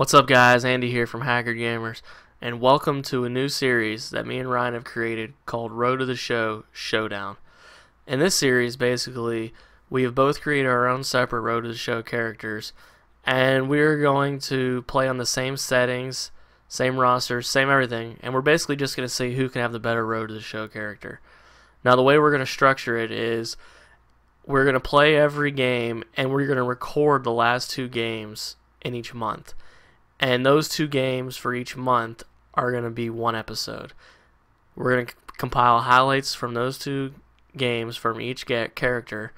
What's up, guys? Andy here from Haggard Gamers, and welcome to a new series that me and Ryan have created called Road to the Show Showdown. In this series, basically, we have both created our own separate Road to the Show characters, and we're going to play on the same settings, same roster, same everything, and we're basically just going to see who can have the better Road to the Show character. Now, the way we're going to structure it is we're going to play every game, and we're going to record the last two games in each month. And those two games for each month are going to be one episode. We're going to compile highlights from those two games from each character,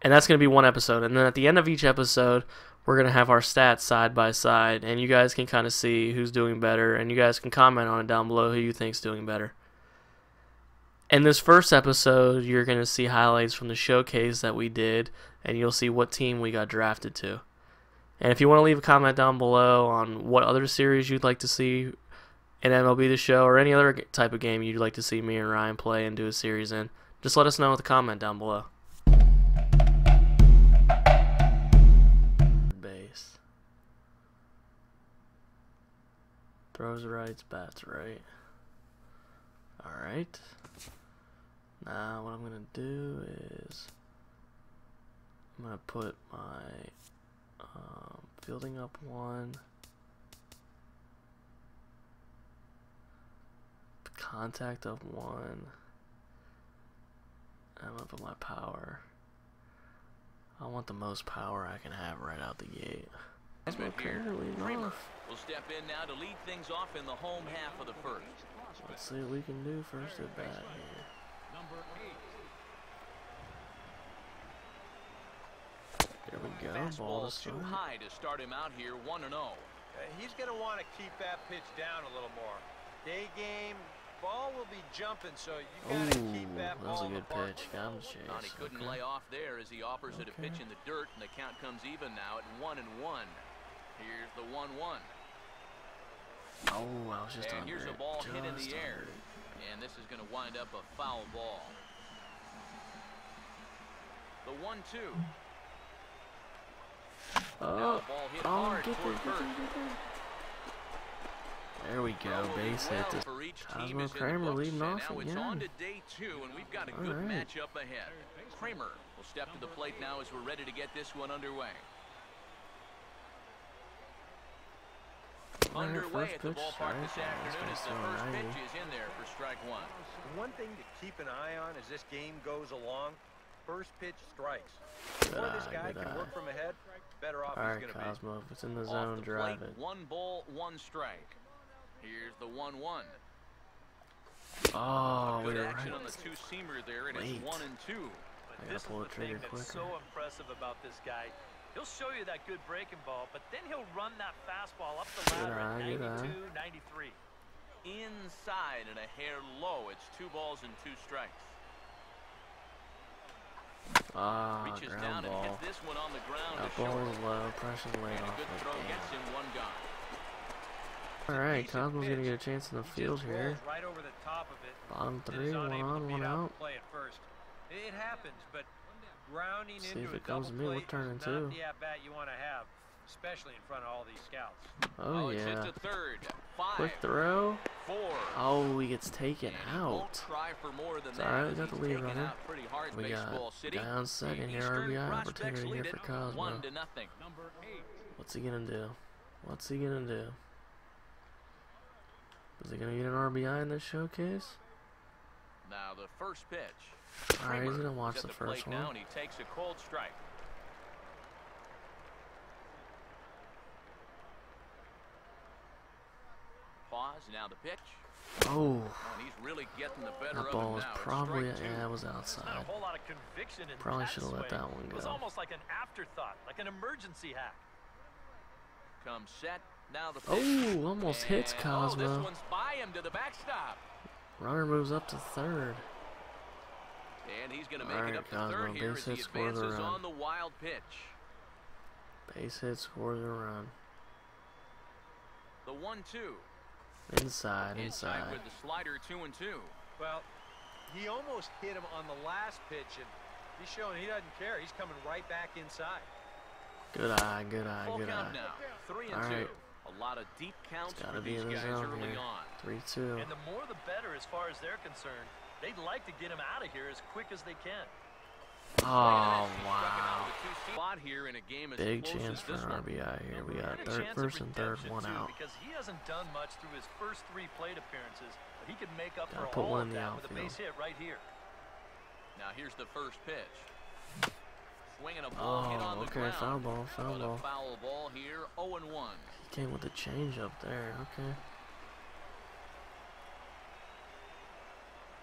and that's going to be one episode. And then at the end of each episode, we're going to have our stats side by side, and you guys can kind of see who's doing better, and you guys can comment on it down below who you think's doing better. In this first episode, you're going to see highlights from the showcase that we did, and you'll see what team we got drafted to. And if you want to leave a comment down below on what other series you'd like to see in MLB The Show or any other type of game you'd like to see me and Ryan play and do a series in, just let us know with a comment down below. Base. Throws right, bats right. Alright. Now what I'm going to do is I'm going to put my fielding up one, contact up one, I'm going to put my power. I want the most power I can have right out the gate. Kramer will step in now to lead things off in the home half of the first. Let's see what we can do first at bat here. There we go. Ball's too high to start him out here, 1-0. He's going to want to keep that pitch down a little more. Day game, ball will be jumping, so you got to keep that ball. That was a good pitch. Got him chased. He couldn't lay off there as he offers it a pitch in the dirt, and the count comes even now at 1-1. Here's the 1-1. Oh, I was just on. Here's a ball hit in the air, and this is going to wind up a foul ball. The 1-2. Oh, get there. There we go, base hit. Cozmo Kramer leading off again. All right. Kramer will step to the plate now as we're ready to get this one underway. Underway at the ballpark this afternoon as the first pitch is in there for strike one. One thing to keep an eye on as this game goes along, first pitch strikes. Before this guy can work from ahead, better off he's going to be. Alright, Cozmo, if it's in the zone, drive it. One ball, one strike. Here's the 1-1. Oh, good action on the two-seamer there, and it's 1-2. I gotta pull the trigger quicker. So impressive about this guy. He'll show you that good breaking ball, but then he'll run that fastball up the ladder at 92, 93. Inside and a hair low. It's 2 balls and 2 strikes. Ah, reaches down and hits this one on the ground. That ball is low, pressure laid off. Good throw gets him one guy. Alright, Cosmo's going to get a chance in the field here. Right over the top of it. Bottom three, one on, one out. It happens, but see if it comes to me, we're turning two. Oh, yeah. Quick throw. Oh, he gets taken out. It's alright, we got the lead runner. We got down second here, RBI opportunity here for Cozmo. What's he going to do? What's he going to do? Is he going to get an RBI in this showcase? Now the first pitch. Alright, he's gonna watch the first one. He takes a cold strike. Pause. Now the pitch. Oh, he's really getting the better of it now. That ball was probably that was outside. Not a whole lot of conviction in probably should have let that one go. It was almost like an afterthought, like an emergency hack. Come set. Now the pitch. Oh, almost hits Cozmo. This one's by him to the backstop. Runner moves up to third. And he's going to make it up to third here as he advances on the wild pitch. Base hit, scores a run. The 1-2. Inside with the slider, 2-2. Well, he almost hit him on the last pitch, and he's showing he doesn't care. He's coming right back inside. Good eye, good eye, good eye. All right, A lot of deep counts for these guys early on. 3-2. And the more the better as far as they're concerned. They'd like to get him out of here as quick as they can. Oh, wow. Big chance for an RBI here. We got first and third, one out. Because he hasn't done much through his first three plate appearances, but he could make up for all of that with a base hit right here. Now here's the first pitch. Swinging a ball hit on the ground. Foul ball, foul ball. Foul ball here, 0-1. He came with a change up there, okay.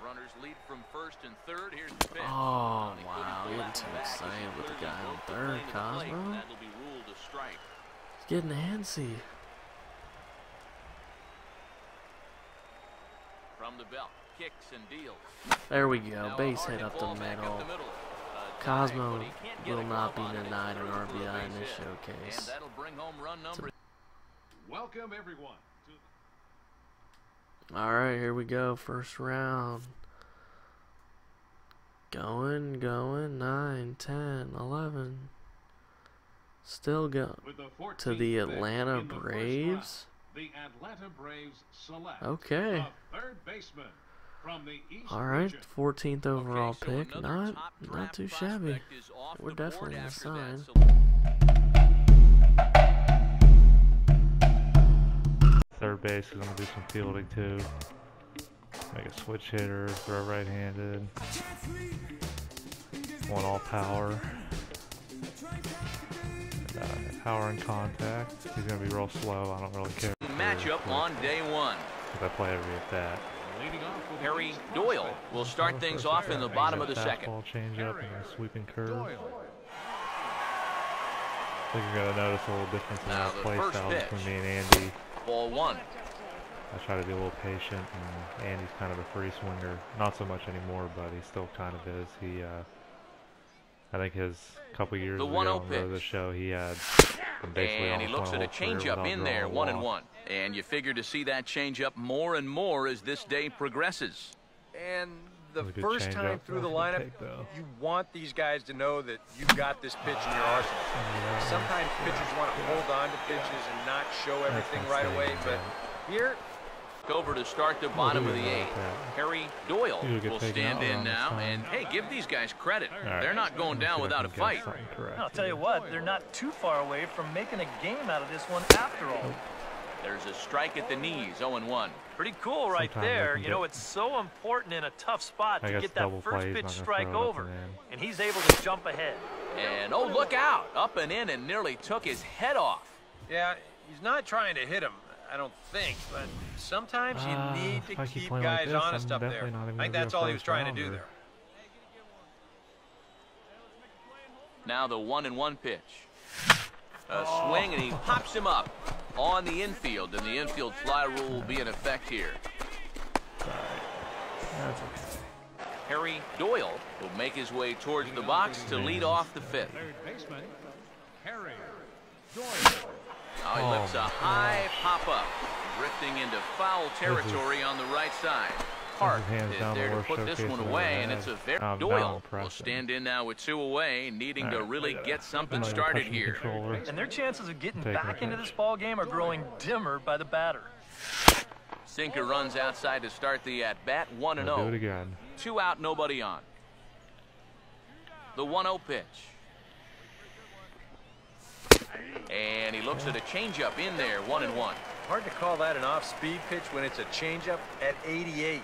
Runners lead from first and third. Here's the pitch. Oh, wow. He didn't take side with the guy on third, Cozmo. That'll be ruled a strike. He's getting antsy. From the belt, kicks and deals. There we go. Base hit up the middle. Cozmo will not be denied an RBI in this showcase. And that'll bring home run number. Welcome, everyone. Alright, here we go. First round. Going. 9, 10, 11. Still go to the Atlanta Braves. The Atlanta Braves select a third baseman from the East. Alright, 14th overall pick. Not too shabby. We're definitely going to sign. Third base is going to do some fielding too. Make a switch hitter, throw right-handed. Want all power. Power and contact. He's going to be real slow. I don't really care. Matchup on day one. If I play every at that. Harry Doyle will start things off in the bottom of the second. Change up and a sweeping curve. I think you're going to notice a little difference in our play style between me and Andy. Ball one. I try to be a little patient, and Andy's kind of a free swinger. Not so much anymore, but he still kind of is. He, I think his couple years ago on Road to the Show, he had basically and he looks at a changeup in there, 1-1. And you figure to see that changeup more and more as this day progresses. And the first time through the lineup, you want these guys to know that you've got this pitch in your arsenal. Sometimes pitchers want to hold on to pitches and not show everything right away, but here... Over to start the bottom of the eighth. Harry Doyle will stand in now, and hey, give these guys credit. They're not going down without a fight. I'll tell you what, they're not too far away from making a game out of this one after all. There's a strike at the knees, 0-1. Pretty cool right there. You know, it's so important in a tough spot to get that first pitch strike over, and he's able to jump ahead. And oh, look out! Up and in and nearly took his head off. Yeah, he's not trying to hit him, I don't think, but sometimes you need to keep guys honest up there. I think that's all he was trying to do there. Now the 1-1 pitch. A swing and he pops him up on the infield, and the infield fly rule will be in effect here. Harry Doyle will make his way towards the box to lead off the fifth. Third baseman, Harry Doyle. Now he lifts a high pop-up, drifting into foul territory on the right side. Hart is there to put this one away, and it's a very... Doyle will stand in now with two away, needing to really get something started here. And their chances of getting back into this ball game are growing dimmer by the batter. Sinker runs outside to start the at-bat, 1-0. Two out, nobody on. The 1-0 pitch. And he looks at a changeup in there, 1-1. Hard to call that an off-speed pitch when it's a changeup at 88.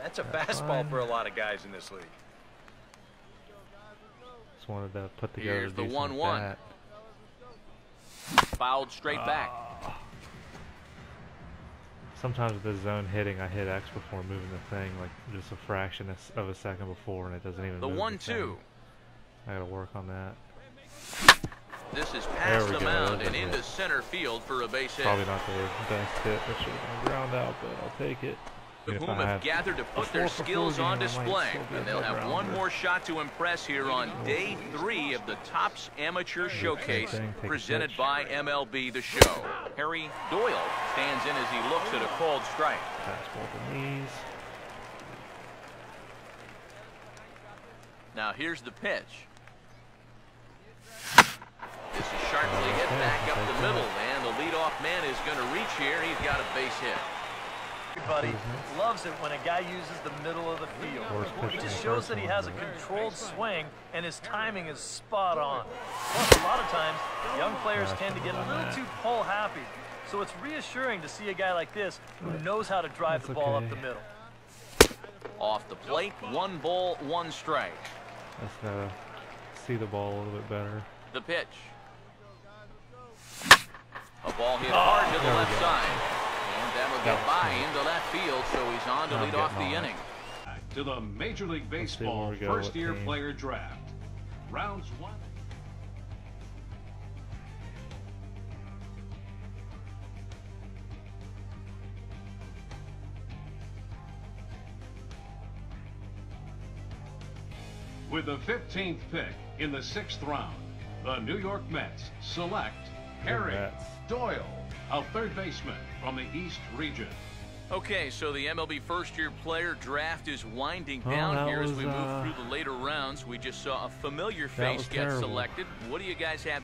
That's a fastball for a lot of guys in this league. Just wanted to put together. Here's the 1-1. Fouled straight back. Sometimes with the zone hitting, I hit X before moving the thing, like just a fraction of a second before, and it doesn't even. The move 1-2. I gotta work on that. This is past the mound and into center field for a base hit. Probably not the best hit. That should have been ground out, but I'll take it. The whom have gathered to put their skills on display, and they'll have one more shot to impress here on day three of the Topps Amateur Showcase presented by MLB The Show. Harry Doyle stands in as he looks at a called strike. Fastball to knees. Now here's the pitch. This is sharply hit back up the middle, and the leadoff leadoff man is going to reach here. He's got a base hit. Everybody loves it when a guy uses the middle of the field. He just shows that he has a controlled swing and his timing is spot on. Plus, a lot of times, young players tend to get a little too pole happy. So it's reassuring to see a guy like this who knows how to drive the ball up the middle. Off the plate, 1 ball, 1 strike. Let's see the ball a little bit better. The pitch. A ball hit hard to the left side. That will get by into left field, so he's on to lead off the inning. To the Major League Baseball first-year player draft. Rounds 1. With the 15th pick in the 6th round, the New York Mets select Harry Doyle, a third baseman from the East region. Okay, so the MLB first-year player draft is winding down here as we move through the later rounds. We just saw a familiar face get selected. What do you guys have